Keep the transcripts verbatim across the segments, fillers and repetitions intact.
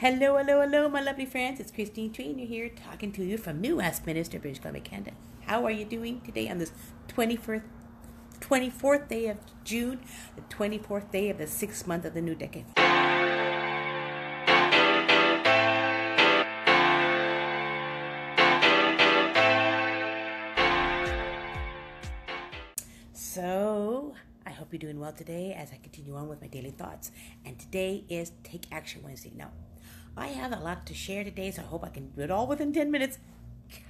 Hello, hello, hello, my lovely friends. It's Christine Trainor here talking to you from New Westminster, British Columbia, Canada. How are you doing today on this twenty-fourth, twenty-fourth day of June, the twenty-fourth day of the sixth month of the new decade? So, I hope you're doing well today as I continue on with my daily thoughts. And today is Take Action Wednesday. Now, I have a lot to share today, so I hope I can do it all within ten minutes.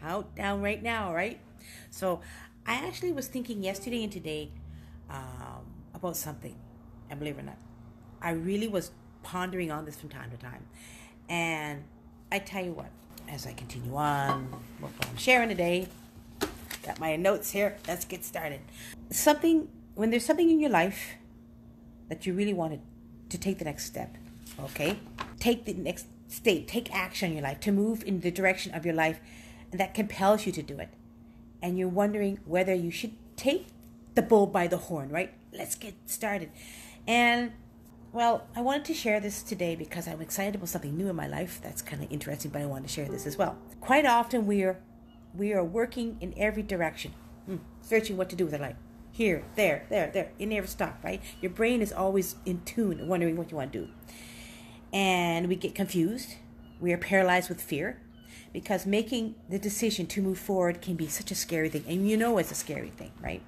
Countdown right now, right? So, I actually was thinking yesterday and today um, about something, and believe it or not, I really was pondering on this from time to time. And I tell you what, as I continue on what I'm sharing today, got my notes here, let's get started. Something, when there's something in your life that you really wanted to take the next step, okay? Take the next state, take action in your life, to move in the direction of your life that compels you to do it. And you're wondering whether you should take the bull by the horn, right? Let's get started. And, well, I wanted to share this today because I'm excited about something new in my life. That's kind of interesting, but I wanted to share this as well. Quite often we are, we are working in every direction, mm, searching what to do with our life. Here, there, there, there. You never stop, right? Your brain is always in tune, wondering what you want to do. And we get confused. We are paralyzed with fear, because making the decision to move forward can be such a scary thing. And you know it's a scary thing, right?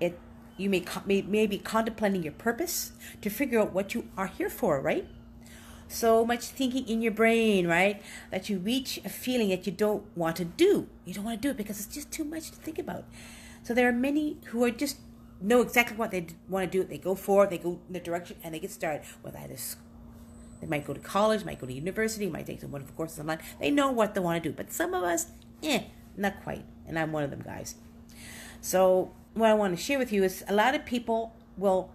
It You may, may, may be contemplating your purpose to figure out what you are here for, right? So much thinking in your brain, right? That you reach a feeling that you don't want to do. You don't want to do it because it's just too much to think about. So there are many who are just know exactly what they want to do. They go forward, they go in the direction, and they get started with either school. They might go to college, might go to university, might take some wonderful courses online. They know what they want to do. But some of us, eh, not quite. And I'm one of them guys. So what I want to share with you is a lot of people will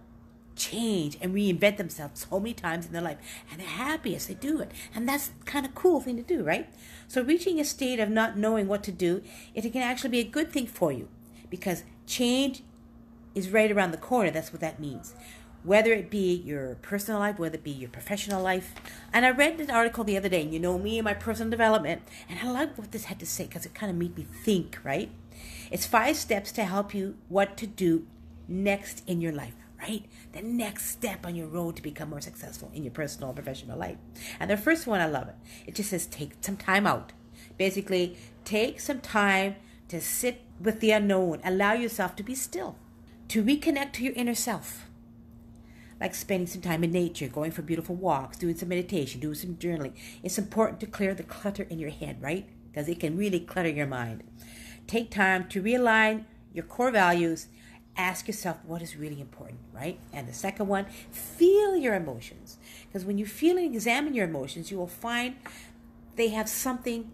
change and reinvent themselves so many times in their life. And they're happy as they do it. And that's kind of a cool thing to do, right? So reaching a state of not knowing what to do, it can actually be a good thing for you. Because change is right around the corner. That's what that means. Whether it be your personal life, whether it be your professional life. And I read an article the other day, and you know me and my personal development, and I like what this had to say because it kind of made me think, right? It's five steps to help you what to do next in your life, right? The next step on your road to become more successful in your personal and professional life. And the first one, I love it. It just says take some time out. Basically, take some time to sit with the unknown. Allow yourself to be still, to reconnect to your inner self. Like spending some time in nature, going for beautiful walks, doing some meditation, doing some journaling. It's important to clear the clutter in your head, right? Because it can really clutter your mind. Take time to realign your core values. Ask yourself what is really important, right? And the second one, feel your emotions. Because when you feel and examine your emotions, you will find they have something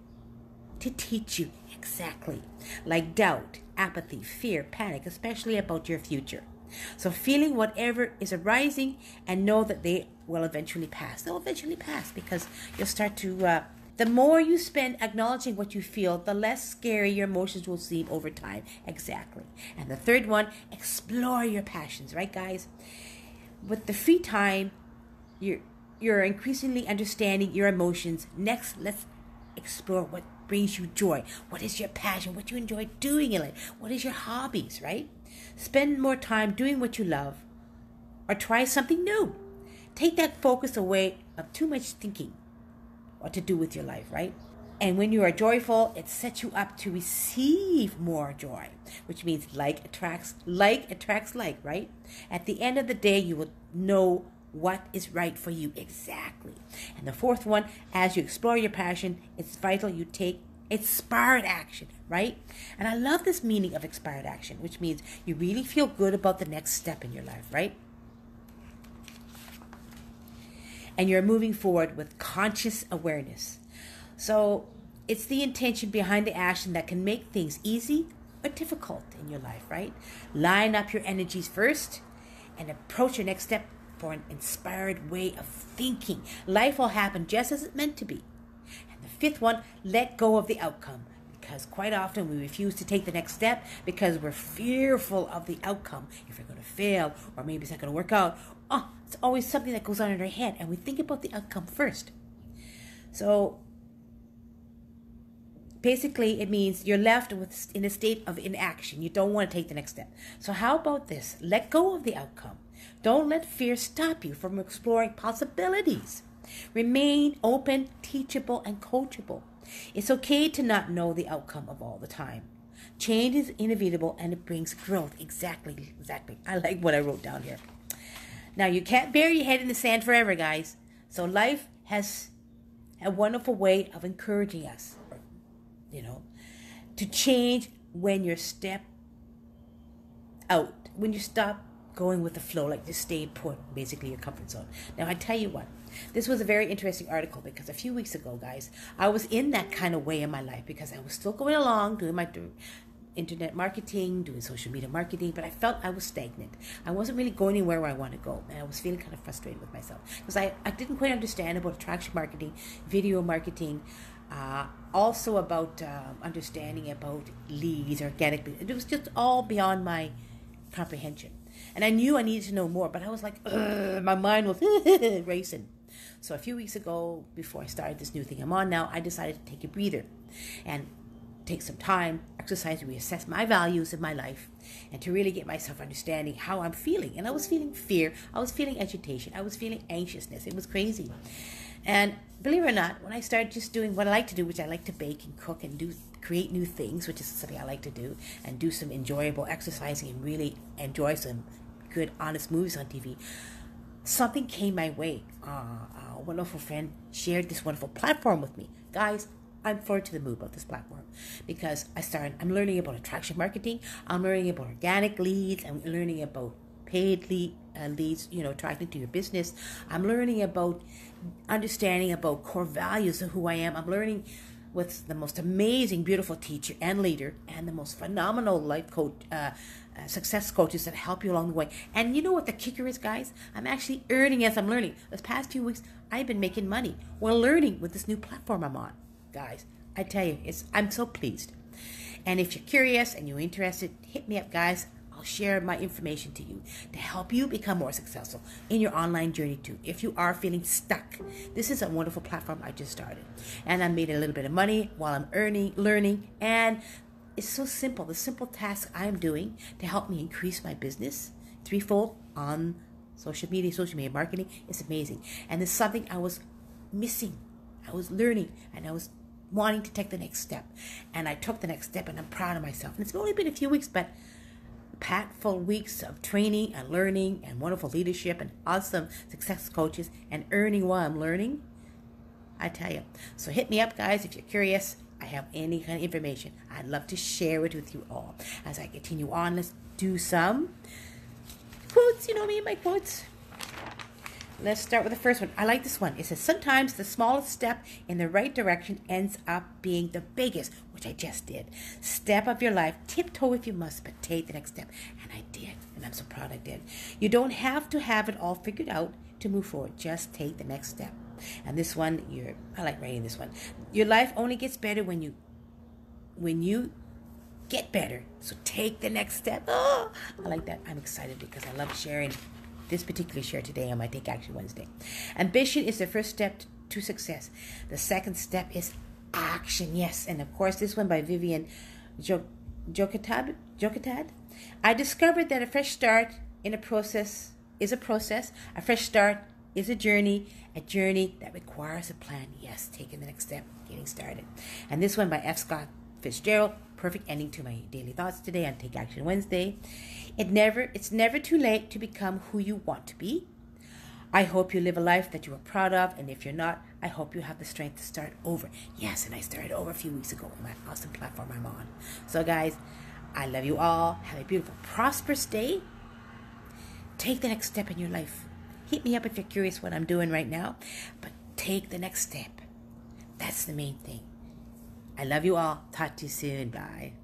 to teach you exactly. Like doubt, apathy, fear, panic, especially about your future. So feeling whatever is arising and know that they will eventually pass. They'll eventually pass because you'll start to, uh, the more you spend acknowledging what you feel, the less scary your emotions will seem over time. Exactly. And the third one, explore your passions, right guys? With the free time, you're, you're increasingly understanding your emotions. Next, let's explore what brings you joy. What is your passion? What you enjoy doing in life? What is your hobbies, right? Spend more time doing what you love or try something new. Take that focus away of too much thinking what to do with your life, right? And when you are joyful, it sets you up to receive more joy, which means like attracts like, attracts like, right? At the end of the day, you will know what is right for you exactly. And the fourth one, as you explore your passion, it's vital you take inspired action, right? And I love this meaning of inspired action, which means you really feel good about the next step in your life, right? And you're moving forward with conscious awareness. So it's the intention behind the action that can make things easy or difficult in your life, right? Line up your energies first and approach your next step for an inspired way of thinking. Life will happen just as it's meant to be. Fifth one, let go of the outcome, because quite often we refuse to take the next step because we're fearful of the outcome. If we're going to fail, or maybe it's not going to work out, oh, it's always something that goes on in our head, and we think about the outcome first. So basically it means you're left with in a state of inaction. You don't want to take the next step. So how about this? Let go of the outcome. Don't let fear stop you from exploring possibilities. Remain open, teachable, and coachable. It's okay to not know the outcome of all the time. Change is inevitable and it brings growth. Exactly, exactly. I like what I wrote down here. Now, you can't bury your head in the sand forever, guys. So life has a wonderful way of encouraging us, you know, to change when you step out, when you stop going with the flow, like just stay put, basically your comfort zone. Now, I tell you what, this was a very interesting article because a few weeks ago, guys, I was in that kind of way in my life because I was still going along doing my internet marketing, doing social media marketing, but I felt I was stagnant. I wasn't really going anywhere where I want to go, and I was feeling kind of frustrated with myself because I, I didn't quite understand about attraction marketing, video marketing, uh, also about um, understanding about leads, organic leads. It was just all beyond my comprehension. And I knew I needed to know more, but I was like, ugh, my mind was racing. So a few weeks ago, before I started this new thing I'm on now, I decided to take a breather and take some time, exercise, to reassess my values in my life and to really get myself understanding how I'm feeling. And I was feeling fear. I was feeling agitation. I was feeling anxiousness. It was crazy. And believe it or not, when I started just doing what I like to do, which I like to bake and cook and do create new things, which is something I like to do, and do some enjoyable exercising and really enjoy some good, honest movies on T V, something came my way. Uh, a wonderful friend shared this wonderful platform with me. Guys, I'm forward to the mood about this platform because I started, I'm learning about attraction marketing, I'm learning about organic leads, I'm learning about paid lead, uh, leads, you know, attracting to your business. I'm learning about understanding about core values of who I am. I'm learning with the most amazing, beautiful teacher and leader and the most phenomenal life coach, uh, uh, success coaches that help you along the way. And you know what the kicker is, guys? I'm actually earning as I'm learning. This past few weeks, I've been making money while learning with this new platform I'm on. Guys, I tell you, it's I'm so pleased. And if you're curious and you're interested, hit me up, guys. I'll share my information to you to help you become more successful in your online journey too. If you are feeling stuck, this is a wonderful platform I just started. And I made a little bit of money while I'm earning, learning. And it's so simple. The simple task I'm doing to help me increase my business threefold on social media, social media marketing is amazing. And it's something I was missing. I was learning and I was wanting to take the next step. And I took the next step and I'm proud of myself. And it's only been a few weeks, but impactful weeks of training and learning and wonderful leadership and awesome success coaches and earning while I'm learning, I tell you. So hit me up, guys, if you're curious. I have any kind of information. I'd love to share it with you all. As I continue on, let's do some quotes. You know me, my quotes. Let's start with the first one. I like this one. It says, sometimes the smallest step in the right direction ends up being the biggest, which I just did. Step up your life. Tiptoe if you must, but take the next step. And I did. And I'm so proud I did. You don't have to have it all figured out to move forward. Just take the next step. And this one, you're, I like writing this one. Your life only gets better when you, when you get better. So take the next step. Oh, I like that. I'm excited because I love sharing this particular share today on my Take Action Wednesday. Ambition is the first step to success. The second step is action. Yes, and of course this one by Vivian Jokotad. Jokotad. I discovered that a fresh start in a process is a process. A fresh start is a journey. A journey that requires a plan. Yes, taking the next step, getting started. And this one by F. Scott Fitzgerald. Perfect ending to my daily thoughts today on Take Action Wednesday. It never, it's never too late to become who you want to be. I hope you live a life that you are proud of, and if you're not, I hope you have the strength to start over. Yes, and I started over a few weeks ago on my awesome platform I'm on. So guys, I love you all. Have a beautiful, prosperous day. Take the next step in your life. Hit me up if you're curious what I'm doing right now, but take the next step. That's the main thing. I love you all. Talk to you soon. Bye.